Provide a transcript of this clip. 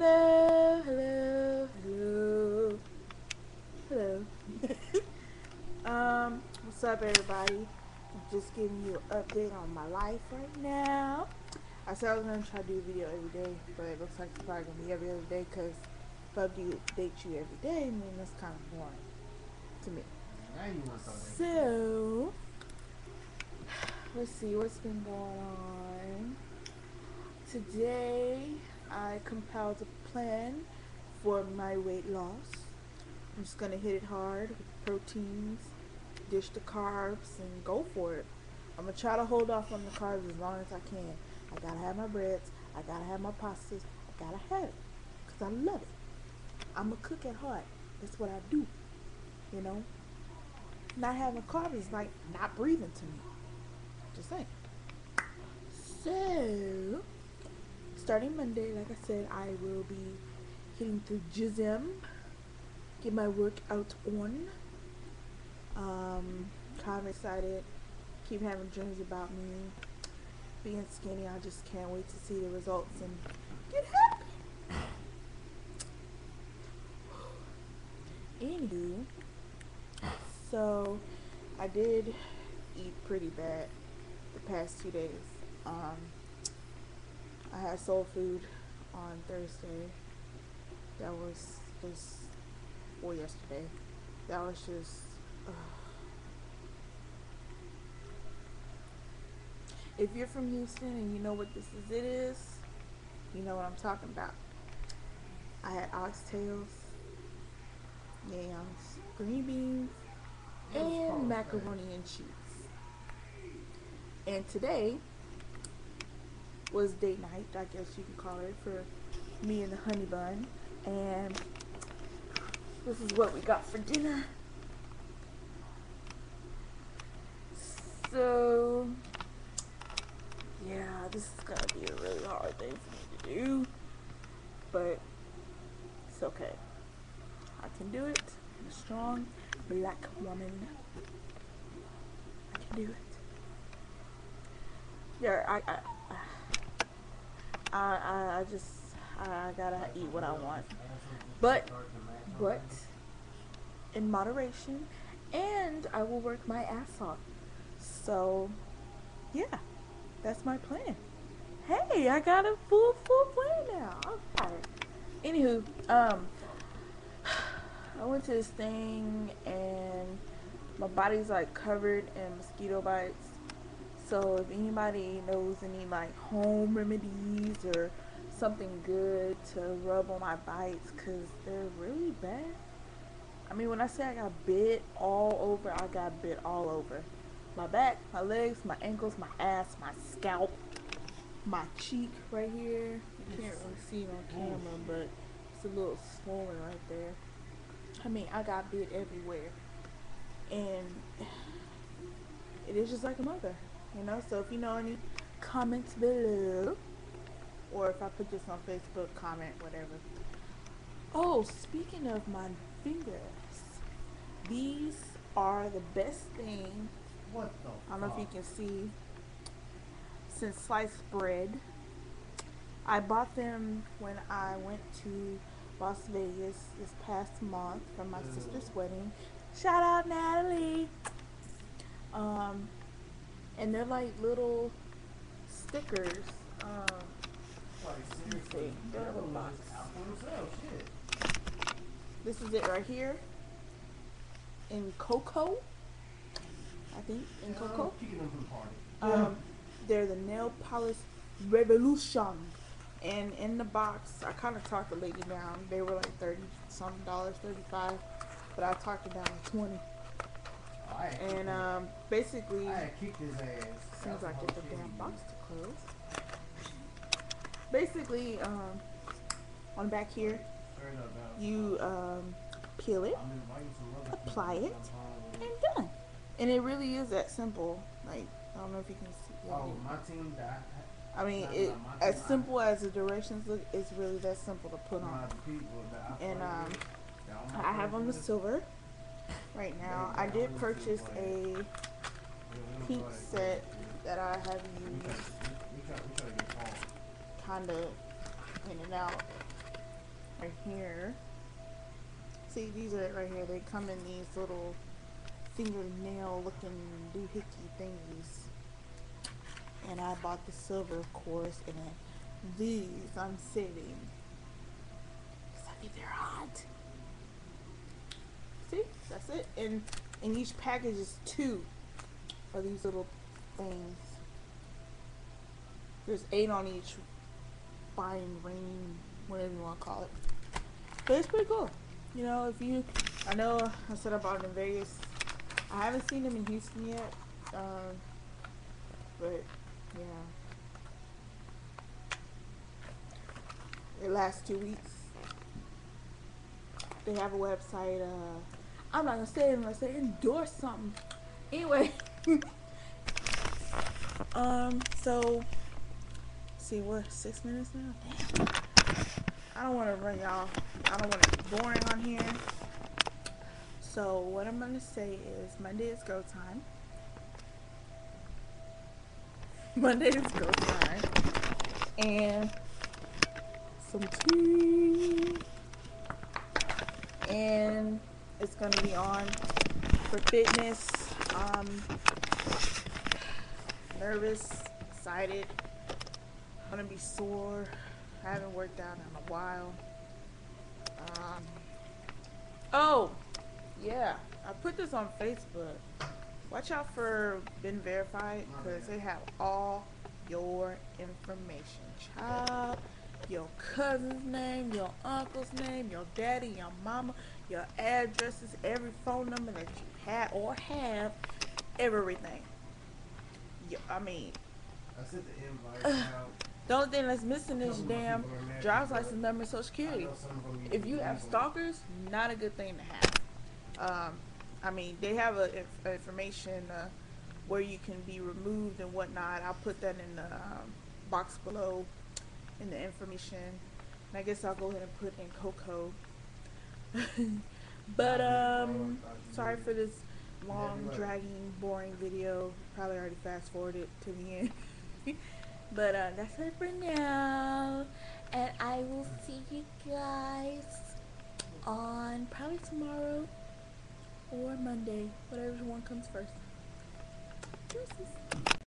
Hello, hello, hello, hello. What's up, everybody? I'm just giving you an update on my life right now. I said I was gonna try to do a video every day, but it looks like it's probably gonna be every other day because if I do update you every day, I mean that's kind of boring to me. So let's see what's been going on. Today I compiled a plan for my weight loss. I'm just gonna hit it hard with proteins, dish the carbs, and go for it. I'm gonna try to hold off on the carbs as long as I can. I gotta have my breads, I gotta have my pastas, I gotta have it because I love it. I'm a cook at heart. That's what I do, you know. Not having carbs is like not breathing to me. Just saying. So starting Monday, like I said, I will be hitting the gym, get my workout on. Kind of excited. Keep having dreams about me being skinny. I just can't wait to see the results and get happy. Anywho, so I did eat pretty bad the past 2 days. I had soul food on Thursday. That was just, or yesterday. That was just, if you're from Houston and you know what this is, it is, you know what I'm talking about. I had oxtails, yams, green beans, and macaroni and cheese. And today was date night, I guess you can call it, for me and the honey bun. And this is what we got for dinner. So yeah, this is gonna be a really hard thing for me to do, but it's okay. I can do it. I'm a strong black woman. I can do it. Yeah, I gotta eat what I want, but in moderation, and I will work my ass off. So yeah, that's my plan. Hey, I got a full plan now. I'm tired. Anywho, I went to this thing and my body's like covered in mosquito bites. So if anybody knows any like home remedies or something good to rub on my bites, because they're really bad. I mean, when I say I got bit all over, I got bit all over. My back, my legs, my ankles, my ass, my scalp, my cheek right here. You can't really see it on camera, but it's a little swollen right there. I mean, I got bit everywhere. And it is just like a mother. You know, so if you know any, comments below, or if I put this on Facebook, comment, whatever. Oh, speaking of my fingers, these are the best thing, what the fuck? I don't know if you can see, since sliced bread. I bought them when I went to Las Vegas this past month for my sister's wedding. Shout out Natalie! And they're like little stickers. Let me see. They're in a little box. This is it right here. Incoco, I think. Incoco. They're the nail polish revolution. And in the box, I kind of talked the lady down. They were like $30-something, $35, but I talked it down to $20. And basically, seems like it's a damn box to close. Basically, on back here, you peel it, apply it, and done. And it really is that simple. Like, I don't know if you can see. I mean, it as simple as the directions look. It's really that simple to put on. And I have on the silver. Right now, I did purchase a peach set that I have used kind of in and out right here. See, these are it right here. They come in these little fingernail looking doohickey thingies. And I bought the silver, of course, and then these I'm saving. Because I think they're hot. See? That's it. And in each package is 2 of these little things. There's 8 on each fine ring, whatever you want to call it. But it's pretty cool. You know, if you, I know I said I bought them in Vegas. I haven't seen them in Houston yet. But yeah. It lasts 2 weeks. They have a website. I'm not gonna say it unless they endorse something. Anyway. So see what, 6 minutes now? Damn. I don't wanna run y'all. I don't want it boring on here. So what I'm gonna say is Monday is go time. And some tea. And it's gonna be on for fitness. Nervous, excited, gonna be sore. I haven't worked out in a while. Oh yeah, I put this on Facebook. Watch out for BeenVerified, because they have all your information. Child, your cousin's name, your uncle's name, your daddy, your mama, your addresses, every phone number that you had or have, everything. Yeah, I mean, I sent the invite out. The only thing that's missing is your damn driver's license number and Social Security. If you have stalkers, not a good thing to have. I mean, they have a information where you can be removed and whatnot. I'll put that in the box below in the information. And I guess I'll go ahead and put Incoco. But sorry for this long, dragging, boring video. Probably already fast forwarded to the end. But that's it for now, and I will see you guys on probably tomorrow or Monday, whatever one comes first. Deuces.